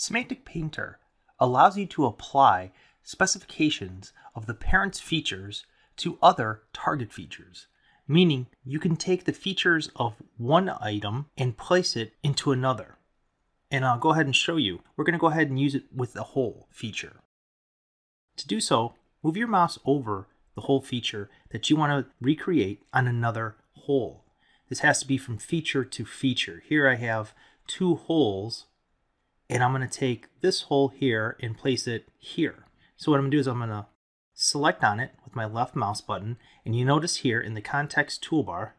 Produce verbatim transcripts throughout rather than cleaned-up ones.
Semantic Painter allows you to apply specifications of the parent's features to other target features, meaning you can take the features of one item and place it into another. And I'll go ahead and show you. We're going to go ahead and use it with the whole feature. To do so, move your mouse over the whole feature that you want to recreate on another hole. This has to be from feature to feature. Here I have two holes, and I'm going to take this hole here and place it here. So what I'm going to do is I'm going to select on it with my left mouse button, and you notice here in the context toolbar,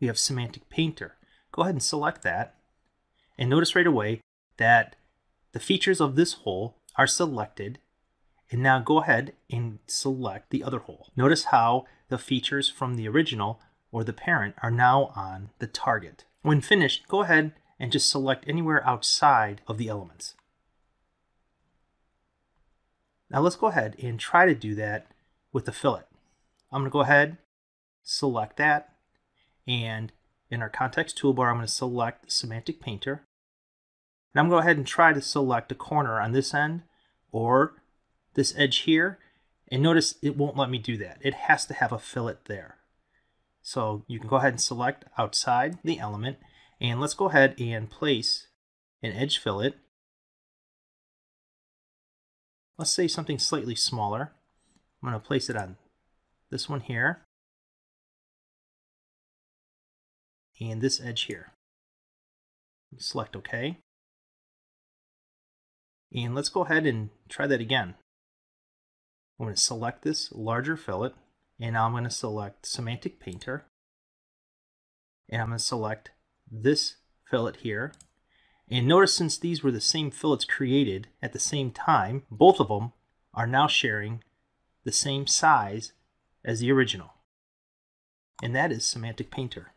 we have Semantic Painter. Go ahead and select that, and notice right away that the features of this hole are selected, and now go ahead and select the other hole. Notice how the features from the original or the parent are now on the target. When finished, go ahead and just select anywhere outside of the elements. Now let's go ahead and try to do that with the fillet. I'm going to go ahead, select that, and in our context toolbar, I'm going to select Semantic Painter. And I'm going to go ahead and try to select a corner on this end or this edge here. And notice it won't let me do that. It has to have a fillet there. So you can go ahead and select outside the element, and let's go ahead and place an edge fillet. Let's say something slightly smaller. I'm going to place it on this one here and this edge here. Select OK. And let's go ahead and try that again. I'm going to select this larger fillet, and now I'm going to select Semantic Painter, and I'm going to select this fillet here. And notice, since these were the same fillets created at the same time, both of them are now sharing the same size as the original. And that is Semantic Painter.